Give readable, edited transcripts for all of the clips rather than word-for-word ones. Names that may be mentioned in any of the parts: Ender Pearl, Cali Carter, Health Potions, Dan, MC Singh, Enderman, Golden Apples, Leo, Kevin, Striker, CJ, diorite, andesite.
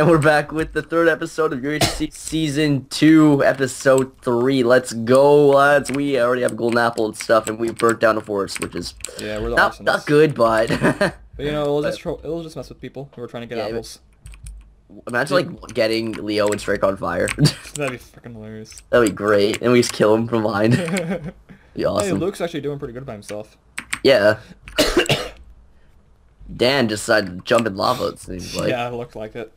And we're back with the third episode of UFC Season 2, Episode 3. Let's go, lads. We already have Golden Apple and stuff, and we burnt down a forest, which is yeah, we're the not good, but... but, you know, it'll just mess with people who are trying to get apples. Imagine, like, getting Leo and Striker on fire. That'd be freaking hilarious. That'd be great. And we just kill him from behind. Be awesome. Hey, Luke's actually doing pretty good by himself. Yeah. Dan just decided to jump in lava, it seems like. Yeah, it looked like it.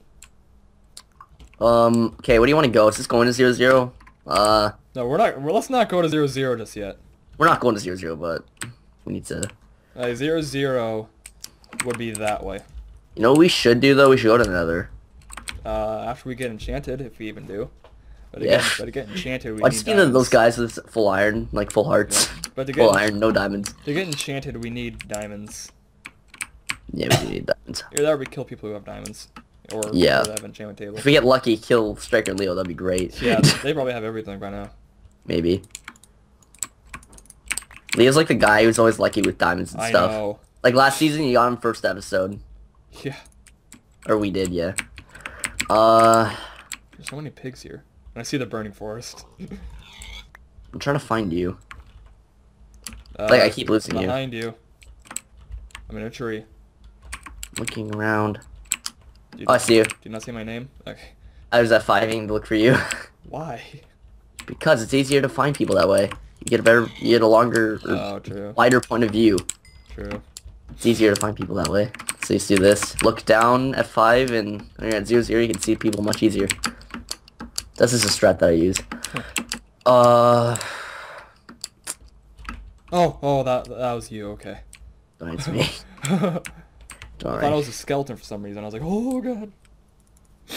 Okay, what do you want to go? Is this going to 0-0? No, we're not. Let's not go to 0-0 just yet. We're not going to 0-0, but we need to... 0-0 would be that way. You know what we should do, though? We should go to another. After we get enchanted, if we even do. But again, yeah. But to get enchanted, we need diamonds. I just need those guys with full iron, like full hearts. Yeah. But to get full iron, no diamonds. To get enchanted, we need diamonds. Yeah, we need diamonds. Either that or we kill people who have diamonds. Or yeah, have an enchantment table. If we get lucky, kill Striker and Leo, that'd be great. Yeah, they probably have everything by now. Maybe. Leo's like the guy who's always lucky with diamonds and stuff. I know. Like last season, you got him first episode. Yeah. Or we did, yeah. There's so many pigs here. And I see the burning forest. I'm trying to find you. Like, I keep losing you. Behind you. I'm in a tree. Looking around. Oh, I see you. Do you not see my name? Okay. I was at 5ing to look for you. Why? Because it's easier to find people that way. You get a better, you get a longer, wider point of view. True. It's easier to find people that way. So you just do this. Look down at 5, and when you're at 0-0, you can see people much easier. This is a strat that I use. Huh. Oh, that was you. Okay. That's me. Sorry. I thought I was a skeleton for some reason. I was like, oh god.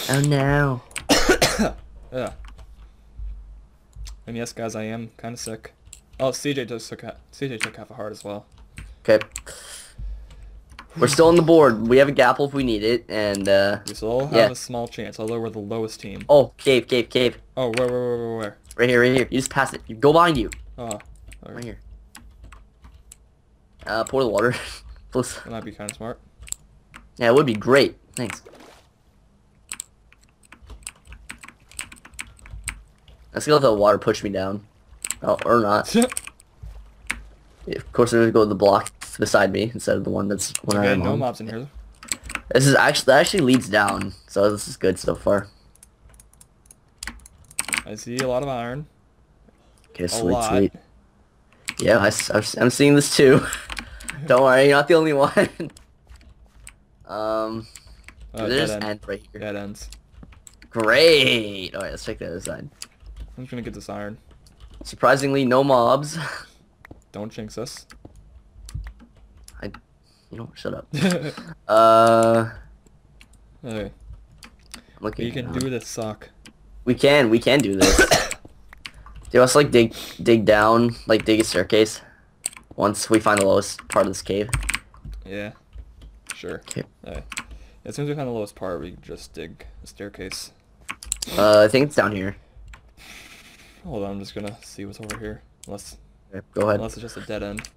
Oh no. Yeah. And yes, guys, I am kind of sick. Oh, CJ took half a heart as well. Okay. We're still on the board. We have a gapple if we need it, and we still have a small chance, although we're the lowest team. Oh, cave. Oh, where? Right here. You just pass it. You go behind you. Oh. Okay. Right here. Pour the water. That might be kind of smart. Yeah, it would be great. Thanks. I still let the water push me down. Oh, or not. Of course, I'm going to go to the block beside me instead of the one that's when I am no on. Mobs in here. This is actually, that actually leads down, so this is good so far. I see a lot of iron. Okay, sweet. Yeah, I'm seeing this too. Don't worry, you're not the only one. There's an end right here. Dead ends. Great! Alright, let's check the other side. I'm just gonna get this iron. Surprisingly, no mobs. Don't jinx us. You know, shut up. Okay. We can do this, Sock. We can do this. Do you also, like, dig down, like, dig a staircase? Once we find the lowest part of this cave. Yeah. Sure. Okay. Alright. As soon as we find the lowest part, we just dig a staircase. I think it's down here. Hold on, I'm just gonna see what's over here. Unless... Okay, go ahead. Unless it's just a dead end.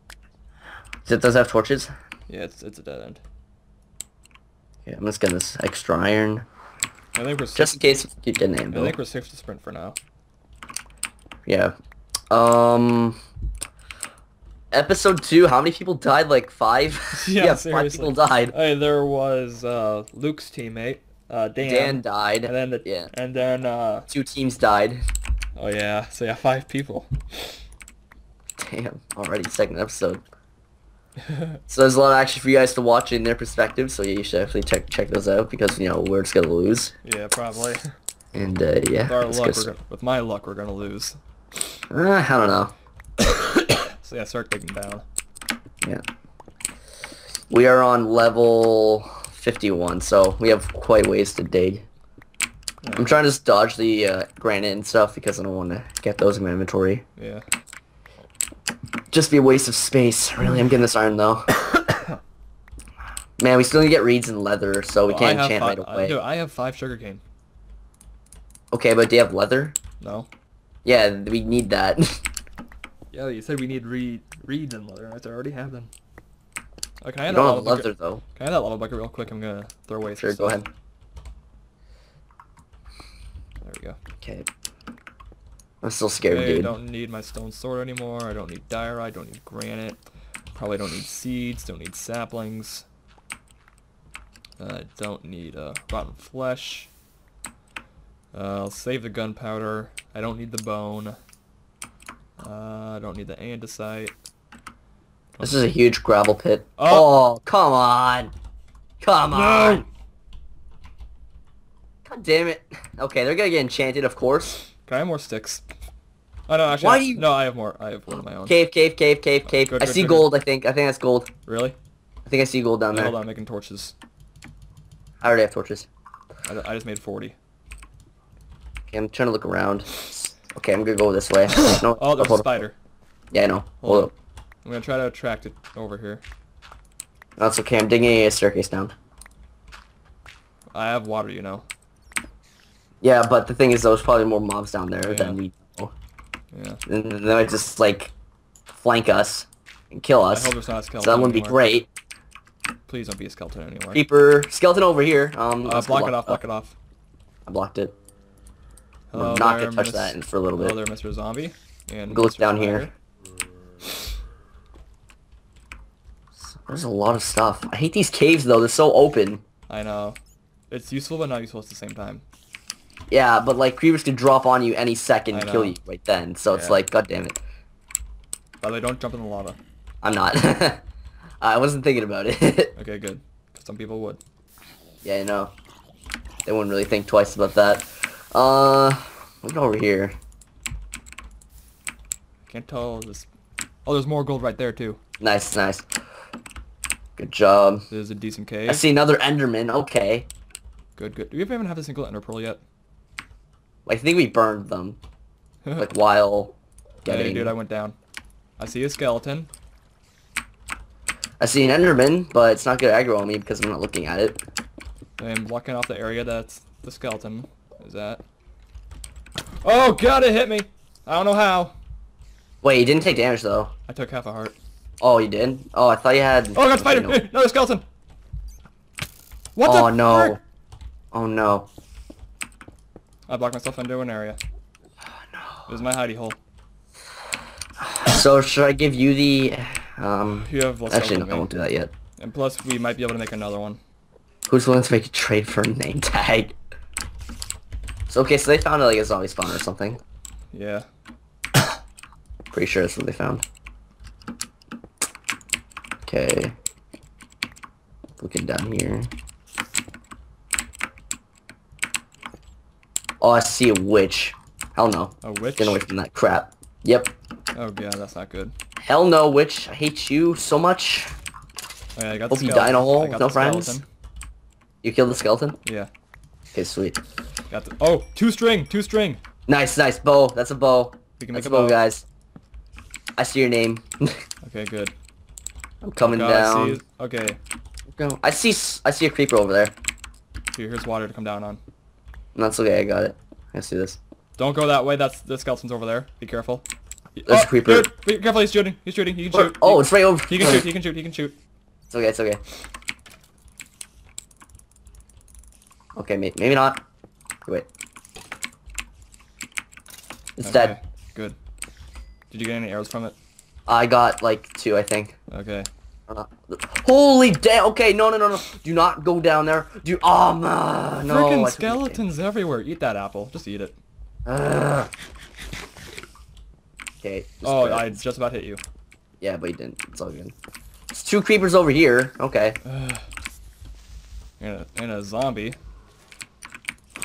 Does it have torches? Yeah, it's a dead end. Okay, I'm just getting this extra iron. I think we're safe. Just in case we keep getting anvil. I think we're safe to sprint for now. Yeah. Episode 2, how many people died? Like 5? Yeah, 5 people died. Hey, there was Luke's teammate, Dan. Dan died. And then two teams died. Oh yeah, so yeah, 5 people. Damn, already second episode. So there's a lot of action for you guys to watch in their perspective, so yeah, you should definitely check those out because, you know, we're just gonna lose. Yeah, probably. And yeah. With my luck, we're gonna lose. I don't know. So yeah, start digging down. Yeah. We are on level 51, so we have quite ways to dig. Yeah. I'm trying to just dodge the granite and stuff because I don't want to get those in my inventory. Yeah. Just be a waste of space. Really, I'm getting this iron though. Man, we still need to get reeds and leather, so we can't enchant right away. Dude, I have 5 sugarcane. Okay, but do you have leather? No. Yeah, we need that. Yeah, you said we need reeds and leather. I already have them. Okay, I don't have leather though. Can I have that lava bucket real quick? I'm gonna throw away. Sure, go ahead. we go. Okay. I'm still scared, dude. I don't need my stone sword anymore. I don't need diorite. I don't need granite. Probably don't need seeds. Don't need saplings. Don't need rotten flesh. I'll save the gunpowder. I don't need the bone. I don't need the andesite. This is a huge gravel pit. Oh, come on. Come on. No. God damn it. Okay, they're gonna get enchanted, of course. Can I have more sticks? Oh, no, actually. Why do you... No, I have more. I have one of my own. Cave, cave, cave, cave, cave. Good, I see gold, I think. I think that's gold. Really? I think I see gold down there. Hold on, I'm making torches. I already have torches. I just made 40. Okay, I'm trying to look around. Okay, I'm gonna go this way. No, oh, there's a spider. Yeah, I know. Hold up. I'm gonna try to attract it over here. That's okay, I'm digging a staircase down. I have water, you know. Yeah, but the thing is, there's probably more mobs down there than we know. Yeah. And they might just, like, flank us and kill us. I hope there's not a skeleton anymore. That wouldn't be great. Please don't be a skeleton anymore. Creeper. Skeleton over here. Block it off, block it off. I blocked it. Hello, I'm not gonna touch that for a little bit. Hello there, Mr. Zombie. And go look down here. There's a lot of stuff. I hate these caves, though. They're so open. I know. It's useful, but not useful at the same time. Yeah, but, like, creepers can drop on you any second and kill you right then. So it's like, god damn it. By the way, don't jump in the lava. I'm not. I wasn't thinking about it. Okay, good. Some people would. Yeah, I know. They wouldn't really think twice about that. Look over here. Can't tell this. Oh, there's more gold right there, too. Nice, nice. Good job. There's a decent cave. I see another Enderman. Okay. Good, good. Do we even have a single Ender Pearl yet? I think we burned them. Like while getting. Hey, dude, I went down. I see a skeleton. I see an Enderman, but it's not gonna aggro on me because I'm not looking at it. I'm blocking off the area that's the skeleton. Is that? Oh god, it hit me. I don't know how. Wait, you didn't take damage though. I took half a heart. Oh, you did? Oh, I thought you had... Oh, I got spider! No. Another skeleton! What the... Oh, no. Heck? Oh, no. I blocked myself into an area. Oh, no. It was my hidey hole. So, should I give you the... You have less actually, no, I won't do that yet. And plus, we might be able to make another one. Who's willing to make a trade for a name tag? So, okay, so they found, like, a zombie spawn or something. Yeah. Pretty sure that's what they found. Okay, looking down here. Oh, I see a witch. Hell no. A witch? Get away from that crap. Yep. Oh yeah, that's not good. Hell no, witch. I hate you so much. Oh, yeah, I got the skeleton. Hope you die in a hole with no friends. You killed the skeleton? Yeah. Okay, sweet. Got the... Oh, two string, two string. Nice, nice bow. That's a bow. We can make a bow, guys. I see your name. Okay, good. I'm coming down. I see, okay. I see a creeper over there. Here, here's water to come down on. That's okay. I got it. I see this. Don't go that way. That's the skeleton's over there. Be careful. There's a creeper. Dude, be careful. He's shooting. He's shooting. He can shoot. Oh, it's right over. He can shoot. He can shoot. He can shoot. It's okay. It's okay. Okay, maybe not. Wait. It's dead. Good. Did you get any arrows from it? I got like two, I think. Okay. Holy damn! Okay, no, no, no, no! Do not go down there. Do no. Freaking skeletons everywhere! Eat that apple. Just eat it. Okay. Oh, I just about hit you. Yeah, but you didn't. It's all good. It's two creepers over here. Okay. And a zombie.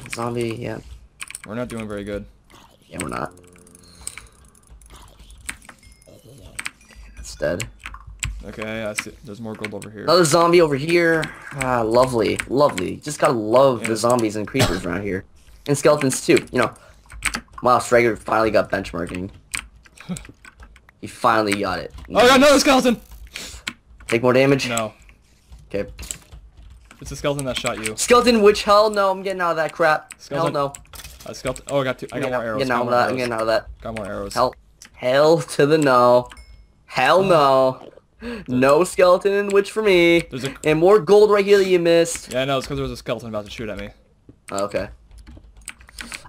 Zombie, yeah. We're not doing very good. Yeah, we're not. Dead. Okay, I see. There's more gold over here. Another zombie over here. Ah, lovely, lovely. Just gotta love the zombies and creepers around here, and skeletons too. You know. Wow, Striker finally got benchmarking. He finally got it. Nice. Oh, I got another skeleton. Take more damage. No. Okay. It's a skeleton that shot you. Skeleton witch. Hell no! I'm getting out of that crap. Skeleton. Hell no. Skeleton. Oh, I got two. I got more arrows. I'm getting out of that. Got more arrows. Hell to the no. Hell no. No skeleton and witch for me. And more gold right here that you missed. Yeah, I know. It's because there was a skeleton about to shoot at me. Okay.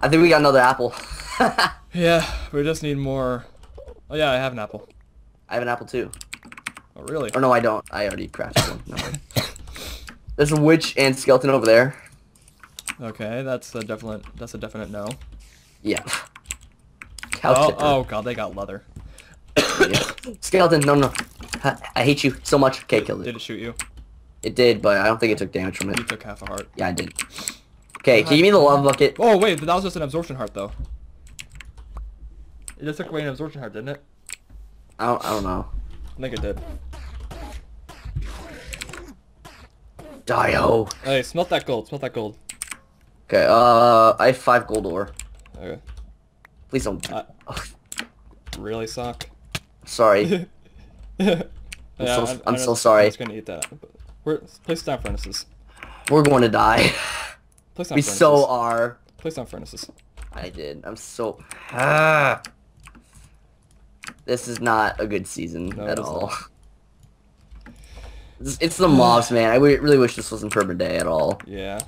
I think we got another apple. Yeah, we just need more. Oh yeah, I have an apple. I have an apple too. Oh really? Or no, I don't. I already crafted one. No way. There's a witch and skeleton over there. Okay, that's a definite no. Yeah. Oh god, they got leather. Yeah. Skeleton, no. I hate you so much. Okay, kill it. Did it shoot you? It did, but I don't think it took damage from it. You took half a heart. Yeah, I did. Okay, can you give me the lava bucket? Oh wait, that was just an absorption heart though. It just took away an absorption heart, didn't it? I don't know. I think it did. Dio. Hey, smelt that gold. Smelt that gold. Okay. I have 5 gold ore. Okay. Please don't. Really suck. Sorry. I'm so sorry. I'm just gonna eat that. Place down furnaces. We're going to die. Place down furnaces. We so are. Place down furnaces. I did. I'm so. This is not a good season at all. It's the mobs, man. I really wish this wasn't Perma Day at all. Yeah.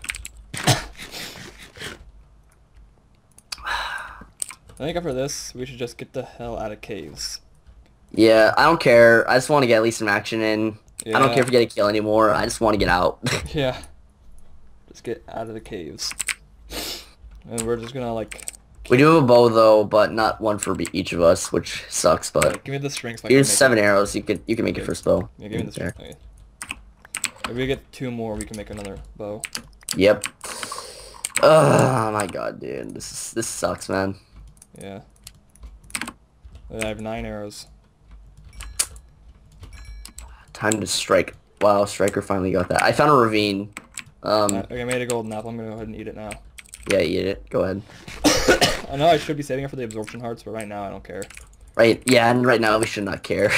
I think after this, we should just get the hell out of caves. Yeah, I don't care. I just want to get at least some action in. Yeah. I don't care if we get a kill anymore. I just want to get out. Yeah. Just get out of the caves. And we're just gonna, like... We do have a bow though, but not one for each of us, which sucks. But give me the strings. Like here's 7 arrows. You can make your first bow. Yeah, give me the strings. Okay. If we get 2 more, we can make another bow. Yep. Oh my god, dude, this sucks, man. Yeah. I have 9 arrows. Time to strike. Wow, Striker finally got that. I found a ravine. Okay, I made a golden apple. I'm gonna go ahead and eat it now. Yeah, eat it. Go ahead. I know I should be saving up for the absorption hearts, but right now I don't care. Right, yeah, and right now we should not care.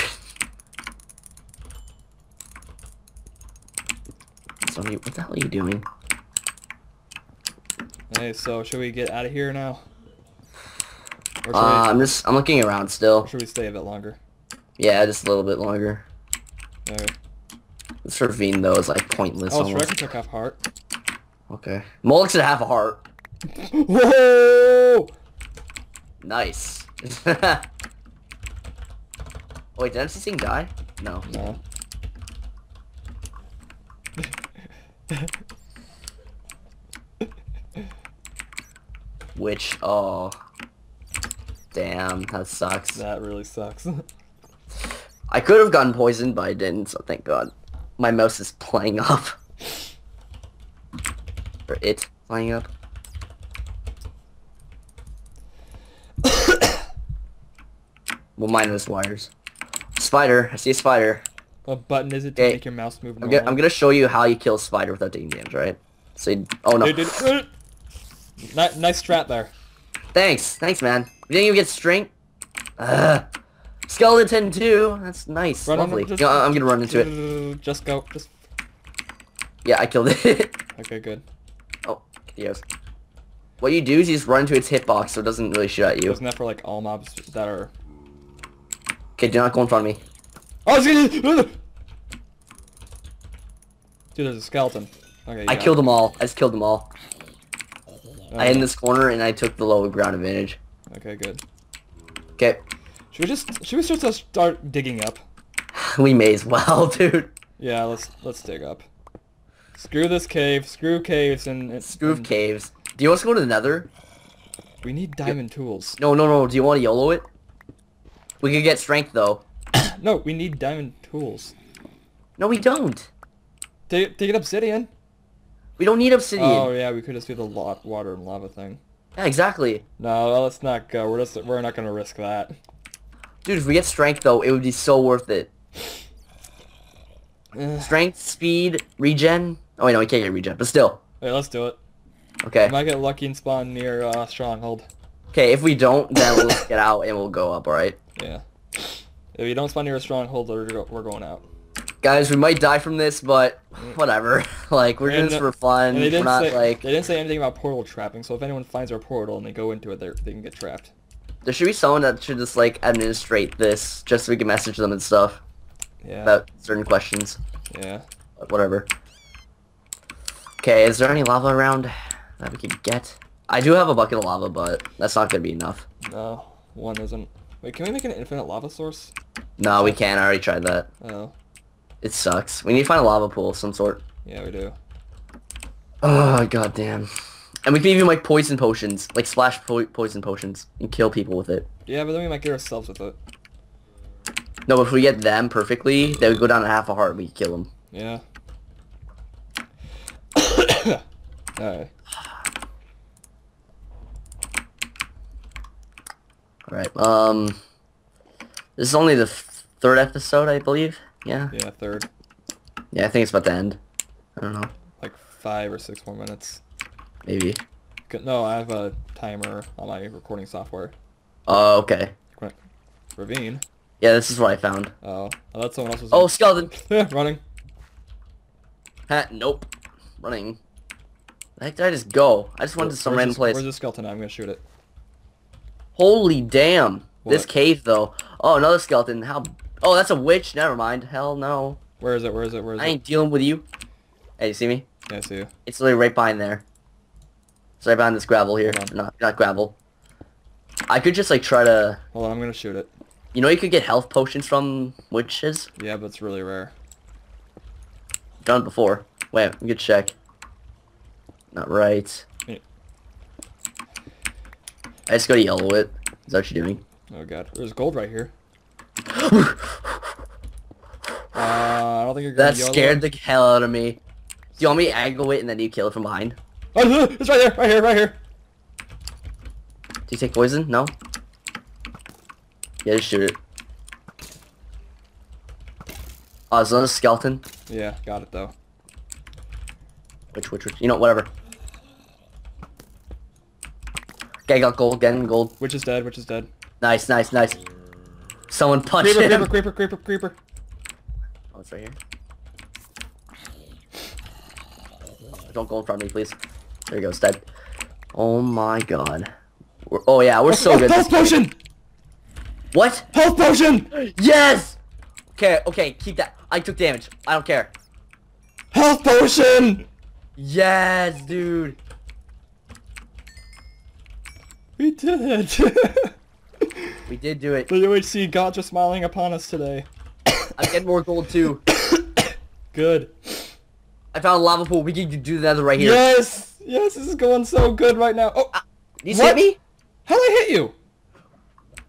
So, what the hell are you doing? Hey, so should we get out of here now? Or I'm looking around still. Or should we stay a bit longer? Yeah, just a little bit longer. Right. This ravine though is like pointless. Oh, Striker took half heart. Okay. Moloch's at half a heart. Whoa! Nice. Wait, did MC Singh die? No. No. Which, oh. Damn, that sucks. That really sucks. I could have gotten poisoned, but I didn't, so thank god. My mouse is playing up. Or it's playing up. Well, mine was wires. Spider, I see a spider. What button is it to make your mouse move? I'm gonna show you how you kill a spider without taking damage, right? So, oh no. Dude. Nice strat there. Thanks, man. You didn't even get strength. Skeleton too. That's nice. Lovely. I'm gonna run into it. Just go. Just. Yeah, I killed it. Okay, good. Oh, yes. What you do is you just run into its hitbox, so it doesn't really shoot at you. Isn't that for like all mobs that are? Okay, do not go in front of me. Oh, it's gonna... Dude, there's a skeleton. Okay, I killed them all. I just killed them all. Okay. I hid in this corner and I took the low ground advantage. Okay, good. Okay. Should we just start digging up? We may as well, dude. Yeah, let's dig up. Screw this cave. Screw caves and screw caves. Do you want us to go to the Nether? We need diamond tools. No. Do you want to YOLO it? We could get strength though. No, we need diamond tools. No, we don't. Take an obsidian. We don't need obsidian. Oh yeah, we could just do the water and lava thing. Yeah, exactly. No, let's not go. We're not gonna risk that. Dude, if we get strength though, it would be so worth it. Strength, speed, regen. Oh wait, no, we can't get regen, but still. Wait, let's do it. Okay. We might get lucky and spawn near stronghold. Okay, if we don't, then we'll get out and we'll go up. All right. Yeah. If you don't spawn near a stronghold, we're going out. Guys, we might die from this, but whatever. Like, we're doing this for fun. They didn't say anything about portal trapping, so if anyone finds our portal and they go into it, they can get trapped. There should be someone that should just, like, administrate this, just so we can message them and stuff. Yeah. About certain questions. Yeah. But whatever. Okay, is there any lava around that we could get? I do have a bucket of lava, but that's not going to be enough. No, one isn't. Wait, can we make an infinite lava source? No, we can't. I already tried that. Oh. It sucks. We need to find a lava pool of some sort. Yeah, we do. Oh, goddamn. And we can even make poison potions, like splash poison potions, and kill people with it. Yeah, but then we might get ourselves with it. No, but if we get them perfectly, they would go down to half a heart and we kill them. Yeah. Alright. Alright, this is only the third episode, I believe. Yeah? Yeah, third. Yeah, I think it's about to end. I don't know. Like 5 or 6 more minutes. Maybe. No, I have a timer on my recording software. Oh, okay. Ravine. Yeah, this is what I found. Oh, I thought someone else was... Oh, skeleton! Running. Ha, nope. Running. The heck did I just go? I just went to some random place. Where's the skeleton? I'm gonna shoot it. Holy damn. What? This cave, though. Oh, another skeleton. How... Oh, that's a witch. Never mind. Hell no. Where is it? Where is it? Where is it? I ain't dealing with you. Hey, you see me? Yeah, I see you. It's literally right behind there. It's right behind this gravel here. Not gravel. I could just, like, try to... Hold on, I'm gonna shoot it. You know you could get health potions from witches? Yeah, but it's really rare. Done before. Wait, we could check. Not right. Yeah. I just gotta yellow it. Is that what you're doing? Oh god. There's gold right here. I don't think you're gonna That scared the hell out of me. Do you want me to angle it and then you kill it from behind? Oh, it's right there! Right here! Right here! Do you take poison? No? Yeah, just shoot it. Oh, is that a skeleton? Yeah, got it though. Which? You know, whatever. Okay, I got gold again, gold. Which is dead. Nice. Someone punched him. Creeper. Oh, it's right here. Don't go in front of me, please. There you go, it's dead. Oh my god. Oh yeah, we're so good. Health potion! What? Health potion! Yes! Okay, keep that. I took damage. I don't care. Health potion! Yes, dude. We did it. We did do it. The UHC gods are smiling upon us today. I'm getting more gold too. Good. I found a lava pool. We can do another right here. Yes, this is going so good right now. Oh, did you hit me? How did I hit you?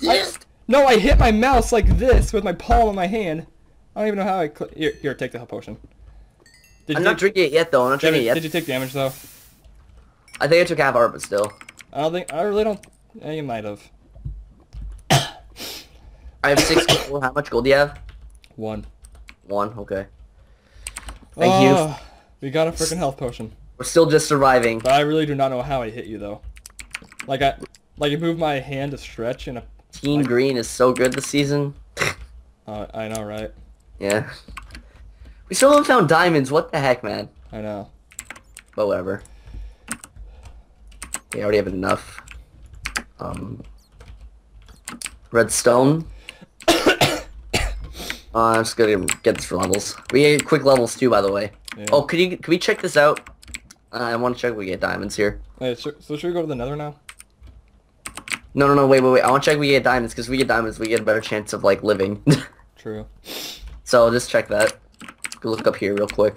Yes. No, I hit my mouse like this with my palm on my hand. I don't even know how I clicked. Here, take the health potion. I'm not drinking it yet, though. Did you take damage, though? I think I took half heart, but still. I really don't... Yeah, you might have. I have 6 gold. How much gold do you have? 1. 1? Okay. Thank you. We got a freaking health potion. We're still just surviving. But I really do not know how I hit you, though. Like I moved my hand to stretch and... Team Green is so good this season. I know, right? Yeah. We still haven't found diamonds. What the heck, man? I know. But whatever. We already have enough. Redstone. I'm just gonna get this for levels. We get quick levels too, by the way. Yeah. Oh, can we check this out? I want to check if we get diamonds here. Wait, so should we go to the Nether now? No, wait. I want to check if we get diamonds, because if we get diamonds, we get a better chance of, like, living. True. So, just check that. Go look up here real quick.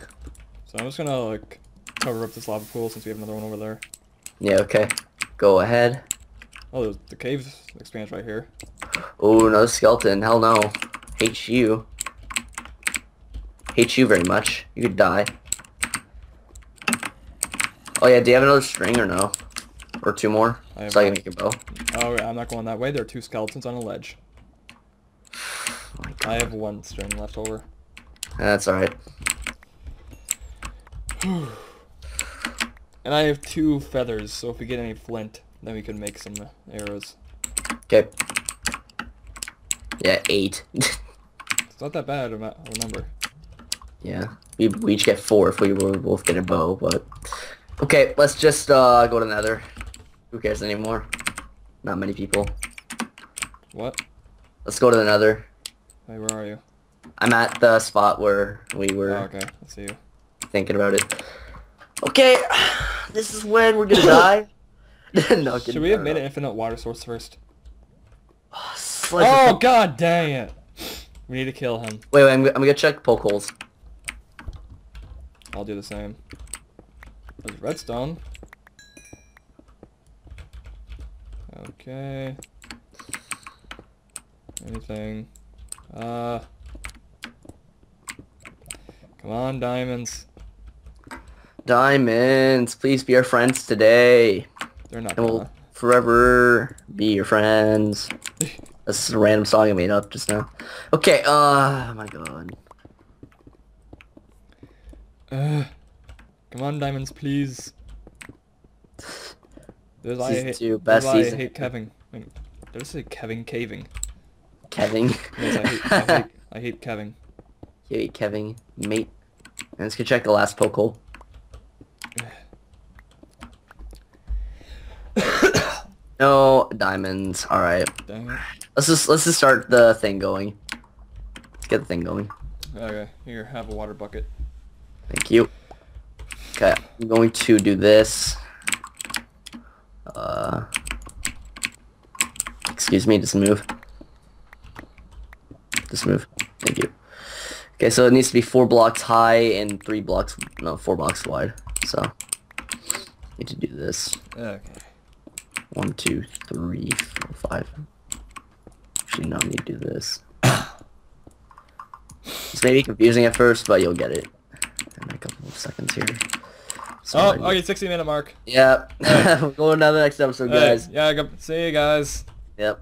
So, I'm just gonna, like, cover up this lava pool since we have another one over there. Yeah, okay. Go ahead. Oh, the cave expands right here. Oh, no skeleton. Hell no. Hate you. Hate you very much. You could die. Oh, yeah, do you have another string or no? Or 2 more? So I can make a bow. Oh, I'm not going that way. There are 2 skeletons on a ledge. Oh my God. I have 1 string left over. That's alright. And I have 2 feathers, so if we get any flint, then we can make some arrows. Okay. Yeah, 8. It's not that bad, I remember. Yeah. We each get 4 if we both get a bow, but... Okay, let's just go to Nether. Who cares anymore? Not many people. What? Let's go to the Nether. Hey, where are you? I'm at the spot where we were thinking about it. Okay, this is when we're gonna die. No, should we have made an infinite water source first? Oh god dang it! We need to kill him. Wait, I'm gonna check poke holes. I'll do the same. There's redstone. Okay. Anything. Come on, diamonds. Diamonds, please be our friends today. They're not gonna. And we'll forever be your friends. This is a random song I made up just now. Okay, oh my god. Come on, diamonds, please. There's I hate Kevin. Wait, did I say Kevin caving? Kevin. Yes, I hate Kevin. You hate Kevin, mate. And let's go check the last poke hole. No diamonds. All right. Let's just start the thing going. Let's get the thing going. Okay. Here, have a water bucket. Thank you. Okay. I'm going to do this. Excuse me. Just move. Just move. Thank you. Okay. So it needs to be 4 blocks high and 3 blocks. No, 4 blocks wide. So need to do this. Okay. 1, 2, 3, 4, 5. Actually, no, I need to do this. It's maybe confusing at first, but you'll get it in a couple of seconds here. So oh, okay, 60-minute mark. Yep. Right. We'll go to another next episode, guys. Right. Yeah, see you guys. Yep.